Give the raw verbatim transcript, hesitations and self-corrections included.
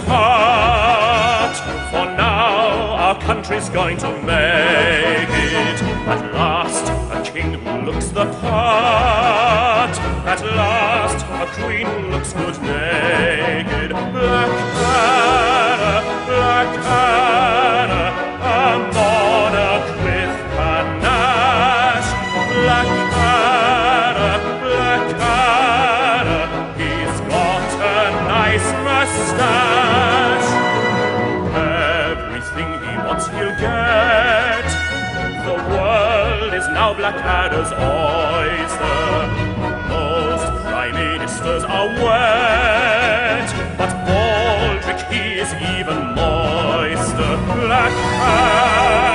world's part. For now our country's going to make it. At last a king who looks the part. At last a queen who looks good naked. Blackadder, blackadder, a monarch with panache. Blackadder, blackadder, he's got a nice moustache. Everything he wants he'll get. The world is now Blackadder's oyster. Are wet, but baldrick he is even moister. Blackadder.